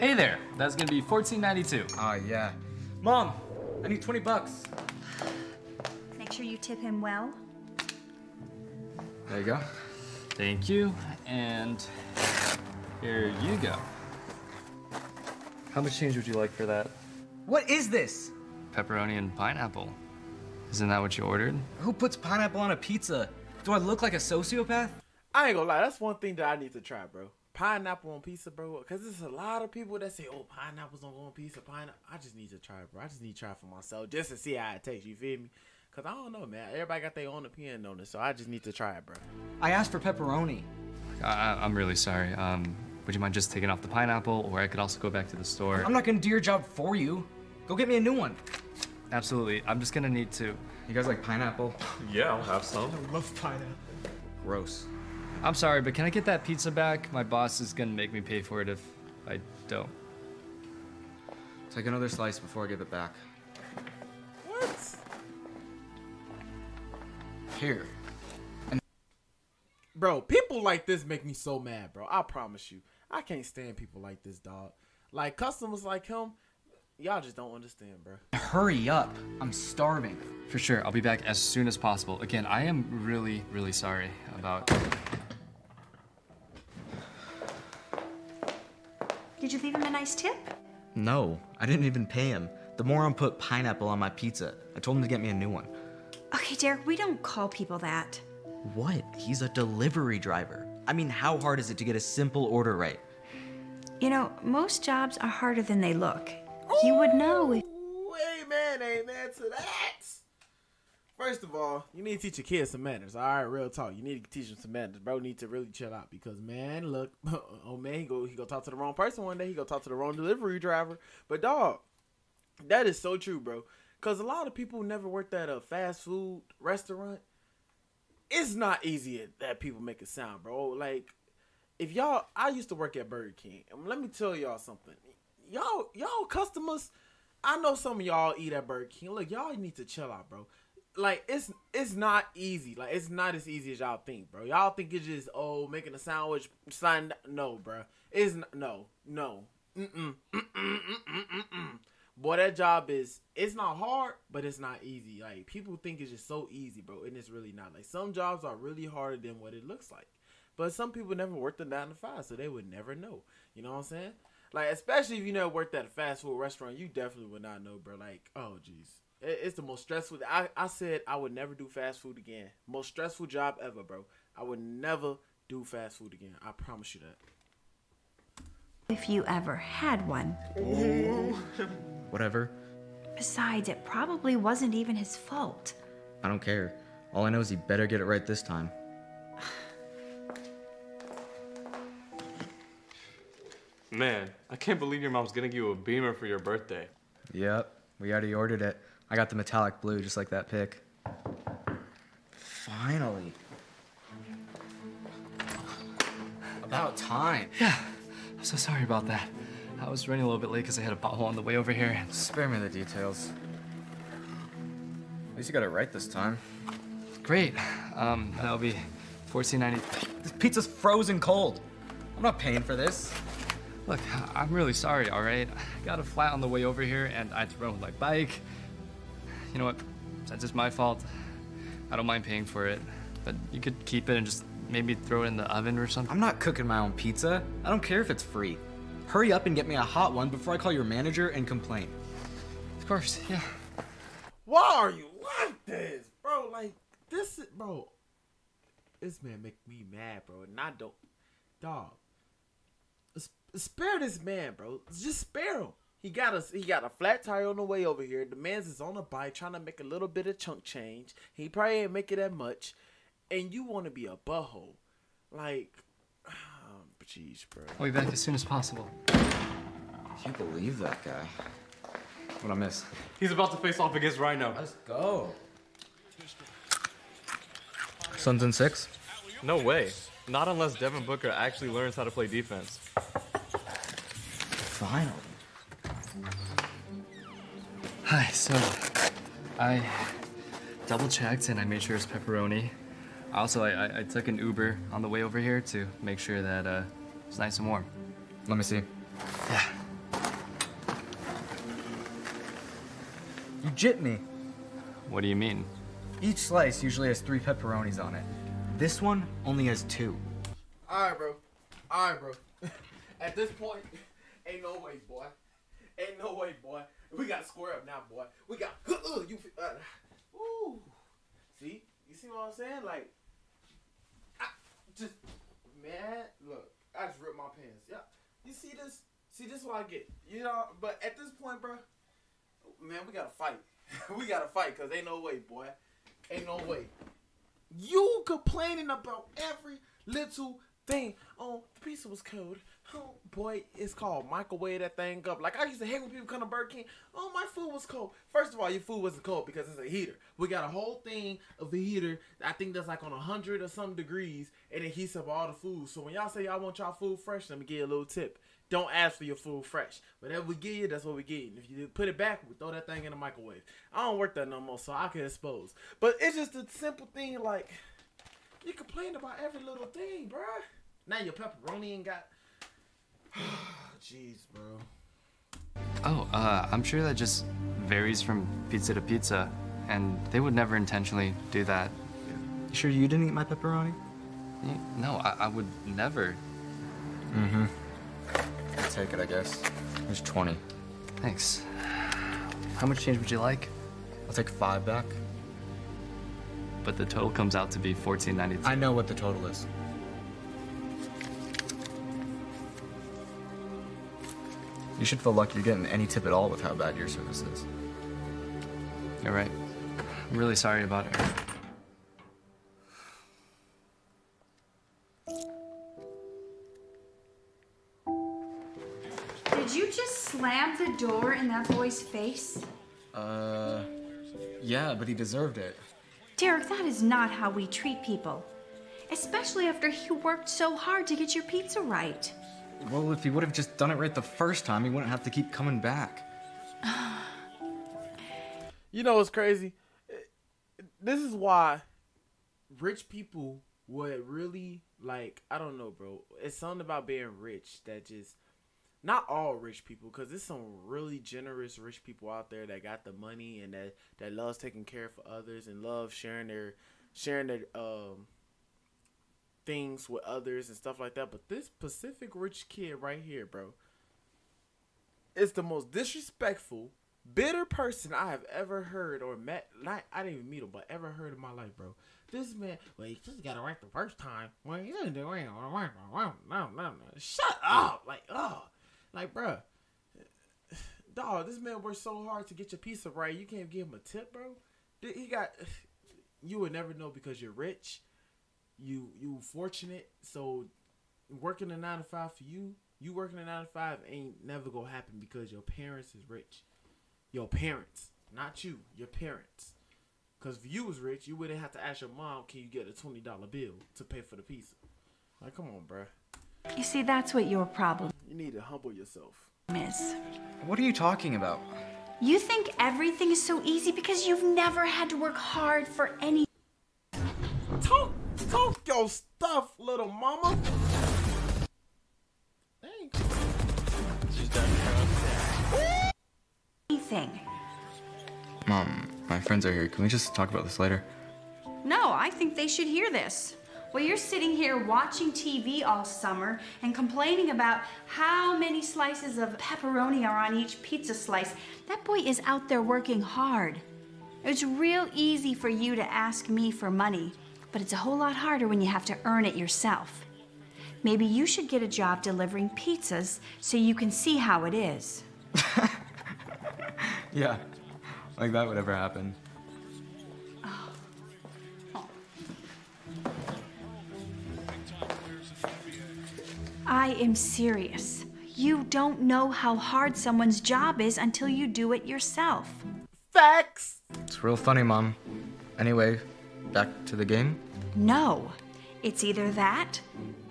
Hey there, that's gonna be $14.92. Yeah. Mom, I need 20 bucks. Make sure you tip him well. There you go. Thank you, and here you go. How much change would you like for that? What is this? Pepperoni and pineapple. Isn't that what you ordered? Who puts pineapple on a pizza? Do I look like a sociopath? I ain't gonna lie, that's one thing that I need to try, bro. Pineapple on pizza, bro. Cause there's a lot of people that say, oh, pineapples don't go on pizza, pineapple. I just need to try it, bro. I just need to try it for myself just to see how it tastes, you feel me? Cause I don't know, man. Everybody got their own opinion on it, so I just need to try it, bro. I asked for pepperoni. I'm really sorry. Would you mind just taking off the pineapple, or I could also go back to the store? I'm not gonna do your job for you. Go get me a new one. Absolutely, I'm just gonna need to. You guys like pineapple? Yeah, I'll have some. I love pineapple. Gross. I'm sorry, but can I get that pizza back? My boss is gonna make me pay for it if I don't. Take another slice before I give it back. What? Here. Bro, people like this make me so mad, bro. I promise you. I can't stand people like this, dog. Like, customers like him, y'all just don't understand, bro. Hurry up. I'm starving. For sure. I'll be back as soon as possible. Again, I am really, really sorry about... Did you leave him a nice tip? No, I didn't even pay him. The moron put pineapple on my pizza. I told him to get me a new one. Okay, Derek, we don't call people that. What? He's a delivery driver. I mean, how hard is it to get a simple order right? You know, most jobs are harder than they look. You would know. Amen, amen to that. First of all, you need to teach your kids some manners. All right, real talk. You need to teach them some manners. Bro, need to really chill out because, man, look. Oh, man, he go talk to the wrong person one day. He go talk to the wrong delivery driver. But, dog, that is so true, bro. Because a lot of people never worked at a fast food restaurant. It's not easy that people make it sound, bro. Like, if y'all, I used to work at Burger King. And let me tell y'all something. Y'all customers, I know some of y'all eat at Burger King. Look, y'all need to chill out, bro. Like, it's not easy. Like, it's not as easy as y'all think, bro. Y'all think it's just, oh, making a sandwich. No, bro. It's not, no. Boy, that job is, it's not hard, but it's not easy. Like, people think it's just so easy, bro, and it's really not. Like, some jobs are really harder than what it looks like. But some people never worked a 9-to-5, so they would never know. You know what I'm saying? Like, especially if you never worked at a fast food restaurant, you definitely would not know, bro. Like, oh, jeez. It's the most stressful. I said I would never do fast food again. Most stressful job ever, bro. I would never do fast food again. I promise you that. If you ever had one. Whatever. Besides, it probably wasn't even his fault. I don't care. All I know is he better get it right this time. Man, I can't believe your mom's gonna give you a Beamer for your birthday. Yep, we already ordered it. I got the metallic blue, just like that pic. Finally. About time. Yeah, I'm so sorry about that. I was running a little bit late because I had a bottle on the way over here. Spare me the details. At least you got it right this time. Great. That'll be $14.90. This pizza's frozen cold. I'm not paying for this. Look, I'm really sorry, all right? I got a flat on the way over here and I had to run with my bike. You know what? Since it's my fault, I don't mind paying for it. But you could keep it and just maybe throw it in the oven or something. I'm not cooking my own pizza. I don't care if it's free. Hurry up and get me a hot one before I call your manager and complain. Of course, yeah. Why are you like this, bro? Like, this is, bro. This man make me mad, bro. And I don't, dog. Spare this man, bro. Just spare him. He got a flat tire on the way over here. The man's is on a bike trying to make a little bit of chunk change. He probably ain't making that much. And you want to be a butthole. Like... Jeez, bro. I'll be back as soon as possible. I can't believe that guy. What'd I miss? He's about to face off against Rhino. Let's go. Suns in 6? No way. Not unless Devin Booker actually learns how to play defense. Finally. Hi, so I double checked and I made sure it's pepperoni. Also, I took an Uber on the way over here to make sure that it's nice and warm. Let me see. Yeah. You gypped me. What do you mean? Each slice usually has 3 pepperonis on it. This one only has 2. Alright, bro. Alright, bro. At this point, ain't no way, boy. Ain't no way, boy. We got square up now, boy. We got... you. Ooh. See? You see what I'm saying? Like, I just... Man, look. I just ripped my pants. Yeah. You see this? See, this is what I get. You know? But at this point, bro, man, we gotta fight. We gotta fight, because ain't no way, boy. Ain't no way. You complaining about every little thing. Oh, the pizza was cold. Oh, boy, it's called microwave that thing up. Like, I used to hate when people come to Burger King. Oh, my food was cold. First of all, your food wasn't cold because it's a heater. We got a whole thing of the heater. I think that's like on 100 or some degrees, and it heats up all the food. So when y'all say y'all want y'all food fresh, let me give you a little tip. Don't ask for your food fresh. Whatever we give you, that's what we give you. If you put it back, we throw that thing in the microwave. I don't work that no more, so I can expose. But it's just a simple thing, like, you complain about every little thing, bruh. Now your pepperoni ain't got... Jeez, bro. Oh, I'm sure that just varies from pizza to pizza, and they would never intentionally do that. You sure you didn't eat my pepperoni? No, I would never. Mm-hmm. I'll take it, I guess. There's 20. Thanks. How much change would you like? I'll take 5 back. But the total comes out to be $14.93. I know what the total is. You should feel lucky you're getting any tip at all with how bad your service is. You're right. I'm really sorry about it. Did you just slam the door in that boy's face? Yeah, but he deserved it. Derek, that is not how we treat people. Especially after he worked so hard to get your pizza right. Well, if he would have just done it right the first time, he wouldn't have to keep coming back. You know what's crazy? This is why rich people would really, like, I don't know, bro. It's something about being rich that just... Not all rich people, because there's some really generous rich people out there that got the money and that loves taking care for others and love sharing their things with others and stuff like that. But this Pacific rich kid right here, bro, is the most disrespectful, bitter person I have ever heard or met. Not, I didn't even meet him, but ever heard in my life, bro. This man, well, he just got it right the first time. Well, he didn't do it. Shut up! Like, oh. Like, bro, dog, this man worked so hard to get your pizza right. You can't give him a tip, bro. He got, you would never know because you're rich, you fortunate. So, working a 9-to-5 for you, you working a 9-to-5 ain't never gonna happen because your parents is rich. Your parents, not you. Your parents. Cause if you was rich, you wouldn't have to ask your mom, can you get a $20 bill to pay for the pizza? Like, come on, bro. You see, that's what your problem. You need to humble yourself. Miss. What are you talking about? You think everything is so easy because you've never had to work hard for anything. Talk your stuff, little mama. Thanks. She's done her anything. Mom, my friends are here. Can we just talk about this later? No, I think they should hear this. Well, you're sitting here watching TV all summer and complaining about how many slices of pepperoni are on each pizza slice. That boy is out there working hard. It's real easy for you to ask me for money, but it's a whole lot harder when you have to earn it yourself. Maybe you should get a job delivering pizzas so you can see how it is. Yeah, like that would ever happen. I am serious. You don't know how hard someone's job is until you do it yourself. Facts! It's real funny, Mom. Anyway, back to the game? No. It's either that,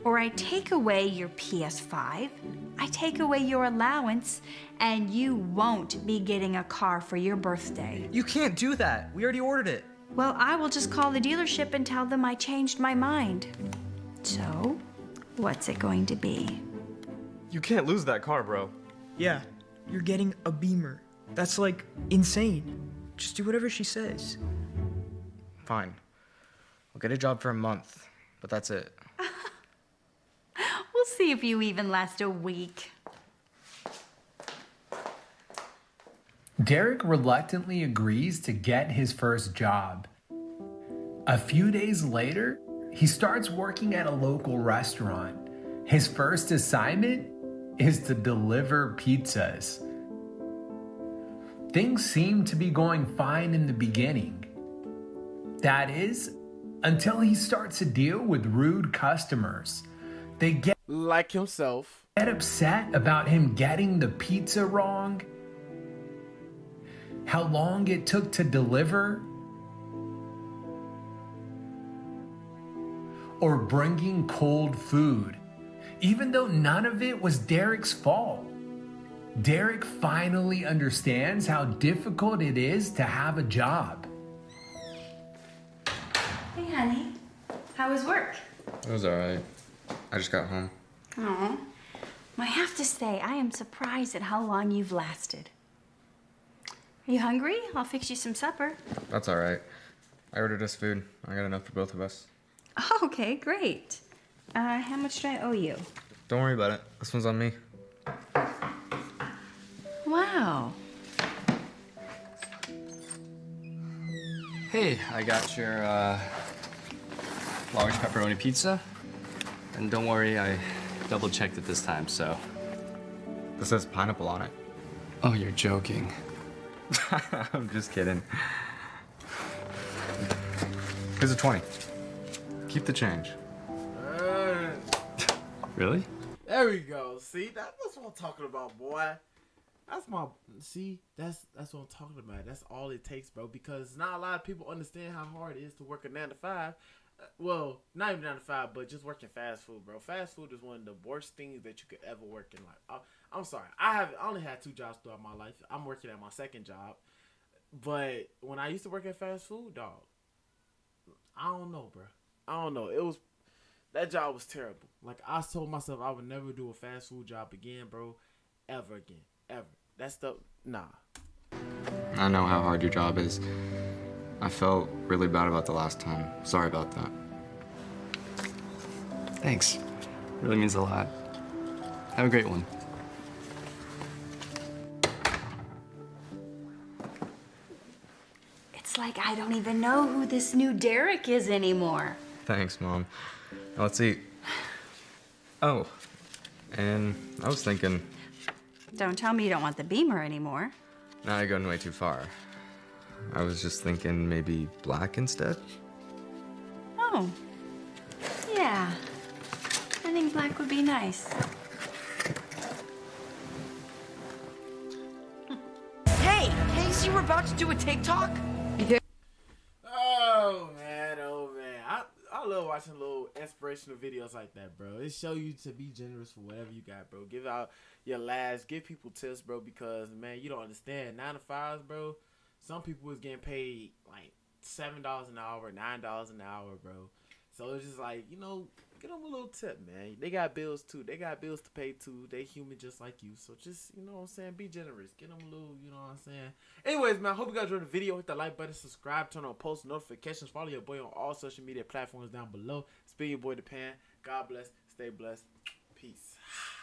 or I take away your PS5, I take away your allowance, and you won't be getting a car for your birthday. You can't do that. We already ordered it. Well, I will just call the dealership and tell them I changed my mind. So? What's it going to be? You can't lose that car, bro. Yeah, you're getting a Beamer. That's like insane. Just do whatever she says. Fine. I'll get a job for a month, but that's it. We'll see if you even last a week. Derek reluctantly agrees to get his first job. A few days later, he starts working at a local restaurant. His first assignment is to deliver pizzas. Things seem to be going fine in the beginning. That is, until he starts to deal with rude customers. They get like himself. Get upset about him getting the pizza wrong, how long it took to deliver, or bringing cold food, even though none of it was Derek's fault. Derek finally understands how difficult it is to have a job. Hey, honey. How was work? It was all right. I just got home. Aw. Well, I have to say, I am surprised at how long you've lasted. Are you hungry? I'll fix you some supper. That's all right. I ordered us food. I got enough for both of us. Okay, great. How much do I owe you? Don't worry about it. This one's on me. Wow. Hey, I got your large pepperoni pizza. And don't worry, I double-checked it this time, so. This says pineapple on it. Oh, you're joking. I'm just kidding. Here's a 20. Keep the change. Really? There we go. See, that's what I'm talking about, boy. That's my, see, that's what I'm talking about. That's all it takes, bro, because not a lot of people understand how hard it is to work a 9-to-5. Well, not even 9-to-5, but just working fast food, bro. Fast food is one of the worst things that you could ever work in life. I'm sorry. I only had 2 jobs throughout my life. I'm working at my second job. But when I used to work at fast food, dog, I don't know, bro. I don't know. It was, that job was terrible. Like, I told myself I would never do a fast food job again, bro. Ever again. Ever. That stuff, nah. I know how hard your job is. I felt really bad about the last time. Sorry about that. Thanks. Really means a lot. Have a great one. It's like I don't even know who this new Derek is anymore. Thanks, Mom. Now let's eat. Oh, and I was thinking... Don't tell me you don't want the Beamer anymore. Now you're going way too far. I was just thinking maybe black instead. Oh, yeah. I think black would be nice. Hey, Casey, we're about to do a TikTok. I love watching little inspirational videos like that, bro. It show you to be generous for whatever you got, bro. Give out your last, give people tips, bro, because, man, you don't understand. 9-to-5s, bro, some people was getting paid, like, $7 an hour, $9 an hour, bro. So it's just like, you know, give them a little tip, man. They got bills, too. They got bills to pay, too. They human just like you. So just, you know what I'm saying, be generous. Give them a little, you know what I'm saying. Anyways, man, I hope you guys enjoyed the video. Hit the like button, subscribe, turn on post notifications. Follow your boy on all social media platforms down below. It's been your boy, The Pan. God bless. Stay blessed. Peace.